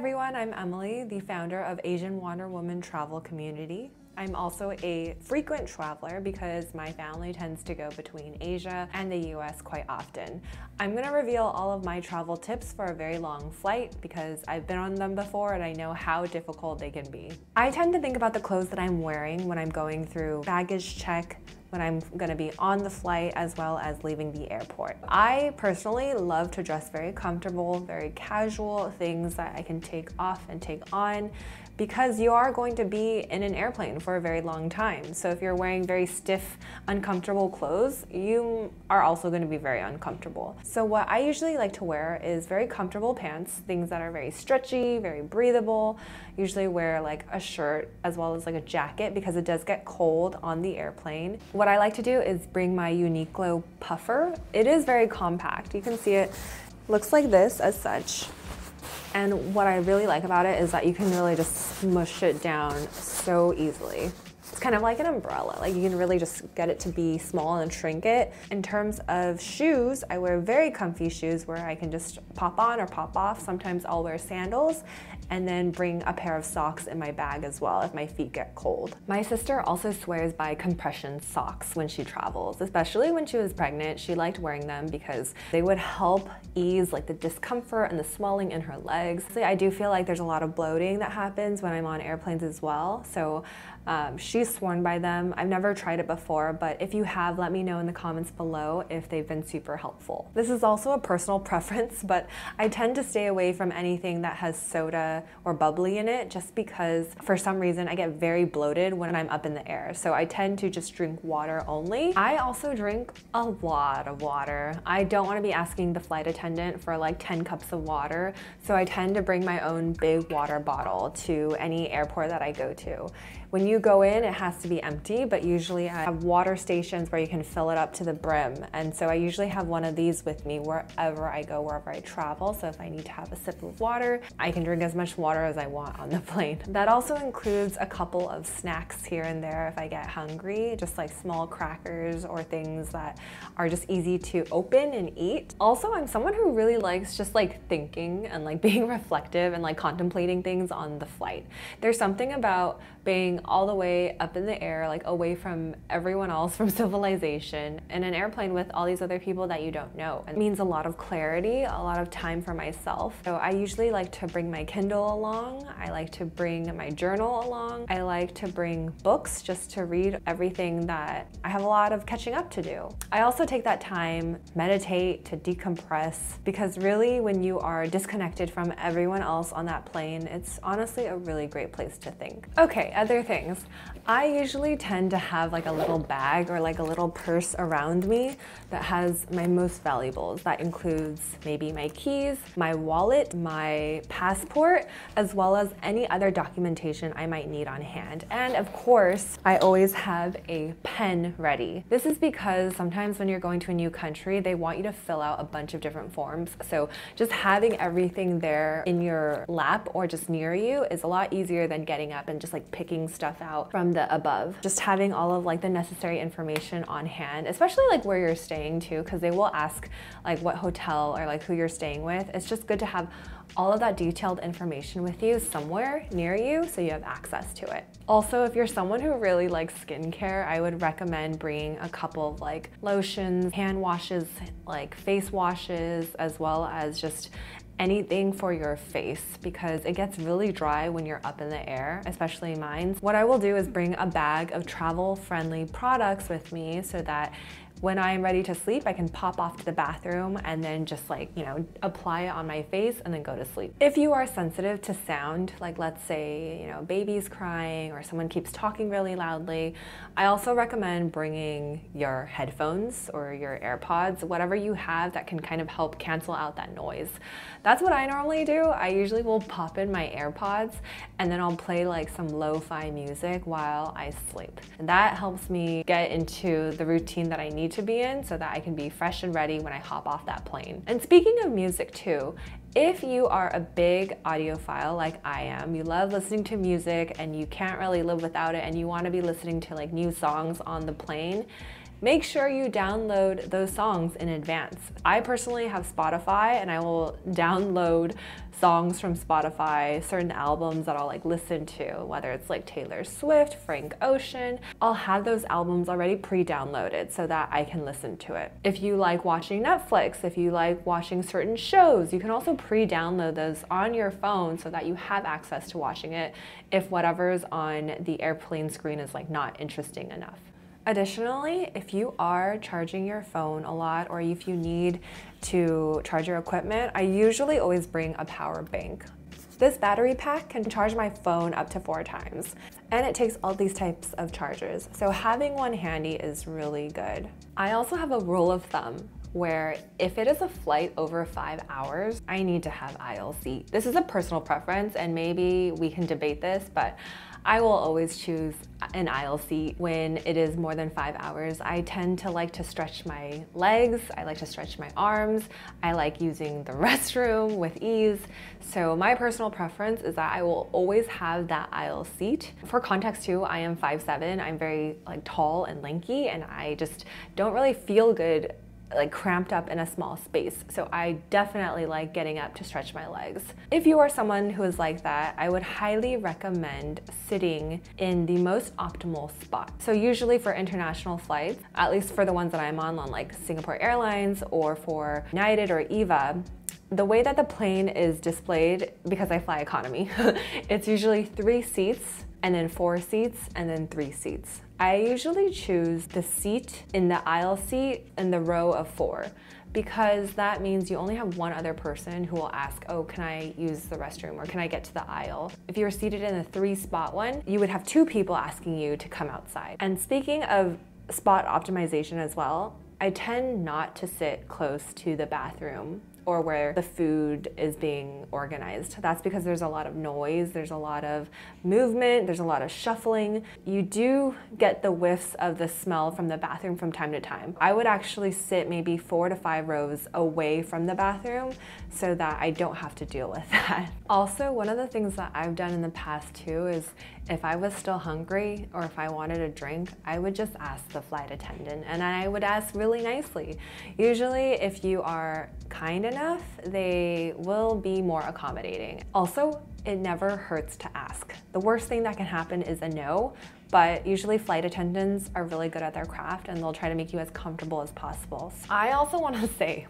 everyone, I'm Emily, the founder of Asian Wander Women Travel Community. I'm also a frequent traveler because my family tends to go between Asia and the US quite often. I'm going to reveal all of my travel tips for a very long flight because I've been on them before and I know how difficult they can be. I tend to think about the clothes that I'm wearing when I'm going through baggage check, when I'm going to be on the flight, as well as leaving the airport. I personally love to dress very comfortable, very casual, things that I can take off and take on, because you are going to be in an airplane for a very long time. So if you're wearing very stiff, uncomfortable clothes, you are also going to be very uncomfortable. So what I usually like to wear is very comfortable pants, things that are very stretchy, very breathable. Usually wear like a shirt as well as like a jacket because it does get cold on the airplane. What I like to do is bring my Uniqlo puffer. It is very compact. You can see it looks like this as such. And what I really like about it is that you can really just smush it down so easily. It's kind of like an umbrella, like you can really just get it to be small and shrink it. In terms of shoes, I wear very comfy shoes where I can just pop on or pop off. Sometimes I'll wear sandals and then bring a pair of socks in my bag as well if my feet get cold. My sister also swears by compression socks when she travels, especially when she was pregnant. She liked wearing them because they would help ease like the discomfort and the swelling in her legs. So I do feel like there's a lot of bloating that happens when I'm on airplanes as well. So she's sworn by them. I've never tried it before, but if you have, let me know in the comments below if they've been super helpful. This is also a personal preference, but I tend to stay away from anything that has soda or bubbly in it just because for some reason I get very bloated when I'm up in the air. So I tend to just drink water only. I also drink a lot of water. I don't want to be asking the flight attendant for like 10 cups of water. So I tend to bring my own big water bottle to any airport that I go to. When you go in, it has to be empty, but usually I have water stations where you can fill it up to the brim. And so I usually have one of these with me wherever I go, wherever I travel. So if I need to have a sip of water, I can drink as much water as I want on the plane. That also includes a couple of snacks here and there if I get hungry, just like small crackers or things that are just easy to open and eat. Also, I'm someone who really likes just like thinking and like being reflective and like contemplating things on the flight. There's something about being all the way up in the air, like away from everyone else, from civilization, in an airplane with all these other people that you don't know. It means a lot of clarity, a lot of time for myself. So I usually like to bring my Kindle along. I like to bring my journal along. I like to bring books just to read everything that I have a lot of catching up to do. I also take that time, meditate, to decompress, because really when you are disconnected from everyone else on that plane, it's honestly a really great place to think. Okay, other things. I usually tend to have like a little bag or like a little purse around me that has my most valuables. That includes maybe my keys, my wallet, my passport, as well as any other documentation I might need on hand. And of course, I always have a pen ready. This is because sometimes when you're going to a new country, they want you to fill out a bunch of different forms. So just having everything there in your lap or just near you is a lot easier than getting up and just like picking stuff out from the above. Just having all of like the necessary information on hand, especially like where you're staying too, because they will ask like what hotel or like who you're staying with. It's just good to have all of that detailed information with you somewhere near you so you have access to it. Also, if you're someone who really likes skincare, I would recommend bringing a couple of like lotions, hand washes, like face washes, as well as just anything for your face because it gets really dry when you're up in the air, especially mine. What I will do is bring a bag of travel-friendly products with me so that when I'm ready to sleep, I can pop off to the bathroom and then just like, you know, apply it on my face and then go to sleep. If you are sensitive to sound, like let's say, you know, baby's crying or someone keeps talking really loudly, I also recommend bringing your headphones or your AirPods, whatever you have that can kind of help cancel out that noise. That's what I normally do. I usually will pop in my AirPods and then I'll play like some lo-fi music while I sleep. And that helps me get into the routine that I need to be in so that I can be fresh and ready when I hop off that plane. And speaking of music too, if you are a big audiophile like I am, you love listening to music and you can't really live without it and you want to be listening to like new songs on the plane, make sure you download those songs in advance. I personally have Spotify and I will download songs from Spotify, certain albums that I'll like listen to, whether it's like Taylor Swift, Frank Ocean. I'll have those albums already pre-downloaded so that I can listen to it. If you like watching Netflix, if you like watching certain shows, you can also pre-download those on your phone so that you have access to watching it if whatever's on the airplane screen is like not interesting enough. Additionally, if you are charging your phone a lot or if you need to charge your equipment, I usually always bring a power bank. This battery pack can charge my phone up to 4 times, and it takes all these types of chargers, so having one handy is really good. I also have a rule of thumb where if it is a flight over 5 hours, I need to have aisle seat. This is a personal preference, and maybe we can debate this, but I will always choose an aisle seat when it is more than 5 hours. I tend to like to stretch my legs, I like to stretch my arms, I like using the restroom with ease. So my personal preference is that I will always have that aisle seat. For context too, I am 5'7", I'm very like tall and lanky, and I just don't really feel good like cramped up in a small space. So I definitely like getting up to stretch my legs. If you are someone who is like that, I would highly recommend sitting in the most optimal spot. So usually for international flights, at least for the ones that I'm on like Singapore Airlines or for United or EVA, the way that the plane is displayed, because I fly economy, it's usually 3 seats and then 4 seats and then 3 seats. I usually choose the seat in the aisle seat in the row of 4 because that means you only have one other person who will ask, oh, can I use the restroom or can I get to the aisle? If you were seated in the 3-spot one, you would have 2 people asking you to come outside. And speaking of spot optimization as well, I tend not to sit close to the bathroom or where the food is being organized. That's because there's a lot of noise, there's a lot of movement, there's a lot of shuffling. You do get the whiffs of the smell from the bathroom from time to time. I would actually sit maybe 4 to 5 rows away from the bathroom so that I don't have to deal with that. Also, one of the things that I've done in the past too is if I was still hungry or if I wanted a drink, I would just ask the flight attendant, and I would ask really nicely. Usually if you are kind enough, they will be more accommodating. Also, it never hurts to ask. The worst thing that can happen is a no, but usually flight attendants are really good at their craft and they'll try to make you as comfortable as possible. I also want to say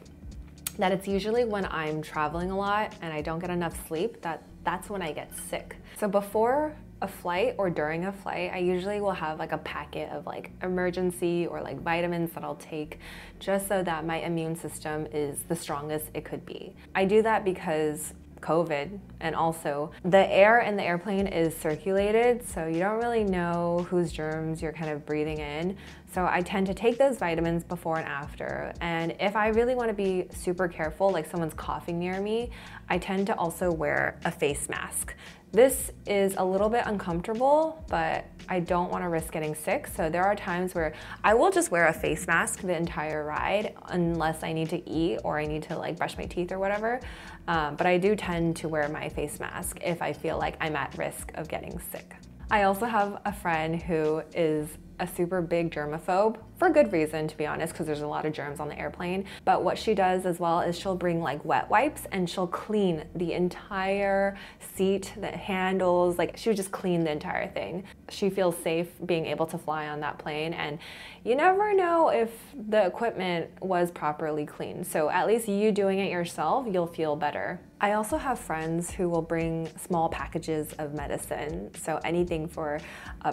that it's usually when I'm traveling a lot and I don't get enough sleep that's when I get sick. So before a flight or during a flight, I usually will have like a packet of like emergency or like vitamins that I'll take just so that my immune system is the strongest it could be. I do that because COVID, and also the air in the airplane is circulated, so you don't really know whose germs you're kind of breathing in. So I tend to take those vitamins before and after, and if I really want to be super careful, like someone's coughing near me, I tend to also wear a face mask. This is a little bit uncomfortable, but I don't want to risk getting sick, so there are times where I will just wear a face mask the entire ride unless I need to eat or I need to like brush my teeth or whatever, but I do tend to wear my face mask if I feel like I'm at risk of getting sick. I also have a friend who is a super big germaphobe, for good reason to be honest, because there's a lot of germs on the airplane. But what she does as well is she'll bring like wet wipes and she'll clean the entire seat, the handles, like she would just clean the entire thing. She feels safe being able to fly on that plane, and you never know if the equipment was properly cleaned. So at least you doing it yourself, you'll feel better. I also have friends who will bring small packages of medicine. So anything for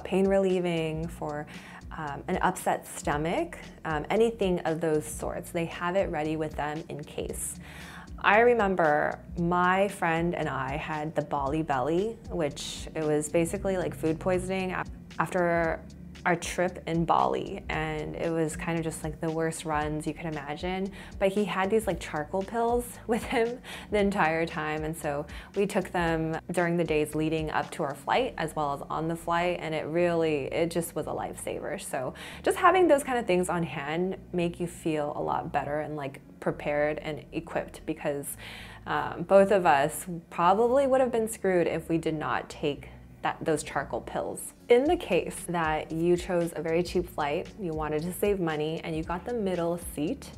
pain relieving, for an upset stomach, anything of those sorts. They have it ready with them in case. I remember my friend and I had the Bali belly, which it was basically like food poisoning after our trip in Bali, and it was kind of just like the worst runs you could imagine, but he had these like charcoal pills with him the entire time, and so we took them during the days leading up to our flight as well as on the flight, and it just was a lifesaver. So just having those kind of things on hand make you feel a lot better and like prepared and equipped, because both of us probably would have been screwed if we did not take those charcoal pills. In the case that you chose a very cheap flight, you wanted to save money, and you got the middle seat,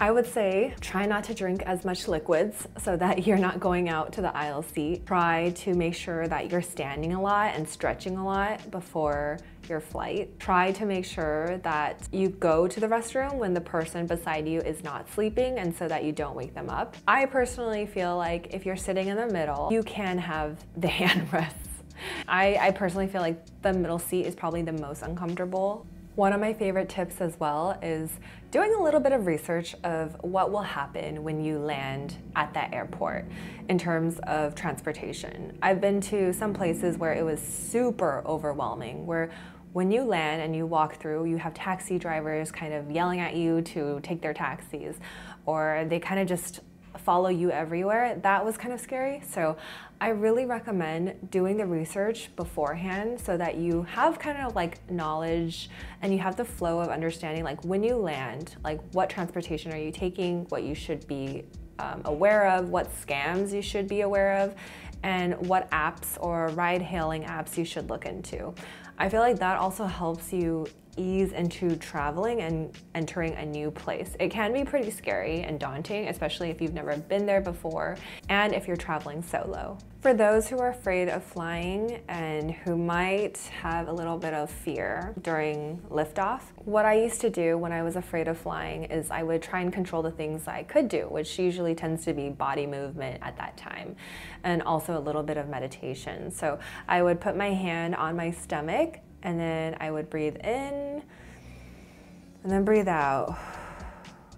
I would say try not to drink as much liquids so that you're not going out to the aisle seat. Try to make sure that you're standing a lot and stretching a lot before your flight. Try to make sure that you go to the restroom when the person beside you is not sleeping, and so that you don't wake them up. I personally feel like if you're sitting in the middle, you can have the hand rests. I personally feel like the middle seat is probably the most uncomfortable. One of my favorite tips as well is doing a little bit of research of what will happen when you land at that airport in terms of transportation. I've been to some places where it was super overwhelming, where when you land and you walk through, you have taxi drivers kind of yelling at you to take their taxis, or they kind of just follow you everywhere. That was kind of scary. So I really recommend doing the research beforehand so that you have kind of like knowledge and you have the flow of understanding, like when you land, like what transportation are you taking, what you should be aware of, what scams you should be aware of, and what apps or ride hailing apps you should look into. I feel like that also helps you ease into traveling and entering a new place. It can be pretty scary and daunting, especially if you've never been there before and if you're traveling solo. For those who are afraid of flying and who might have a little bit of fear during liftoff, what I used to do when I was afraid of flying is I would try and control the things I could do, which usually tends to be body movement at that time, and also a little bit of meditation. So I would put my hand on my stomach, and then I would breathe in and then breathe out.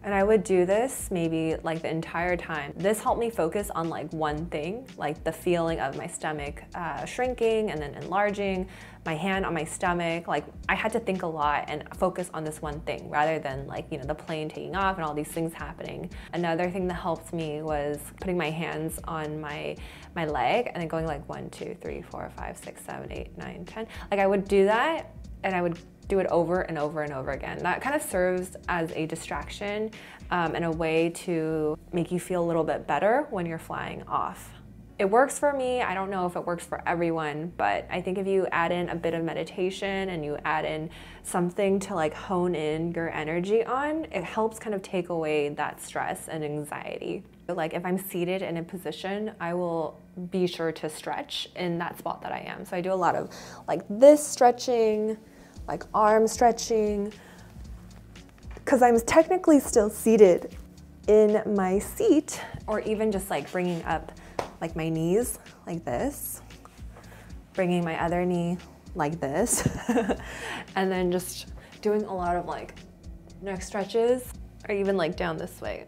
And I would do this maybe like the entire time. This helped me focus on like one thing, like the feeling of my stomach shrinking and then enlarging, my hand on my stomach. Like I had to think a lot and focus on this one thing rather than like, you know, the plane taking off and all these things happening. Another thing that helped me was putting my hands on my leg and then going like 1, 2, 3, 4, 5, 6, 7, 8, 9, 10. Like I would do that, and I would do it over and over and over again. That kind of serves as a distraction and a way to make you feel a little bit better when you're flying off. It works for me. I don't know if it works for everyone, but I think if you add in a bit of meditation and you add in something to like hone in your energy on, it helps kind of take away that stress and anxiety. Like if I'm seated in a position, I will be sure to stretch in that spot that I am. So I do a lot of like this stretching, like arm stretching, because I'm technically still seated in my seat, or even just like bringing up like my knees like this, bringing my other knee like this, and then just doing a lot of like neck stretches, or even like down this way.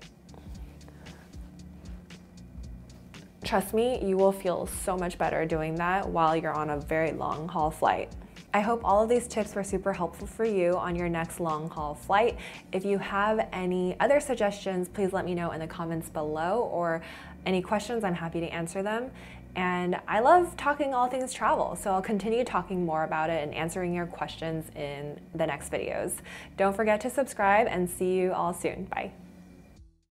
Trust me, you will feel so much better doing that while you're on a very long haul flight. I hope all of these tips were super helpful for you on your next long haul flight. If you have any other suggestions, please let me know in the comments below, or any questions, I'm happy to answer them. And I love talking all things travel, so I'll continue talking more about it and answering your questions in the next videos. Don't forget to subscribe, and see you all soon. Bye.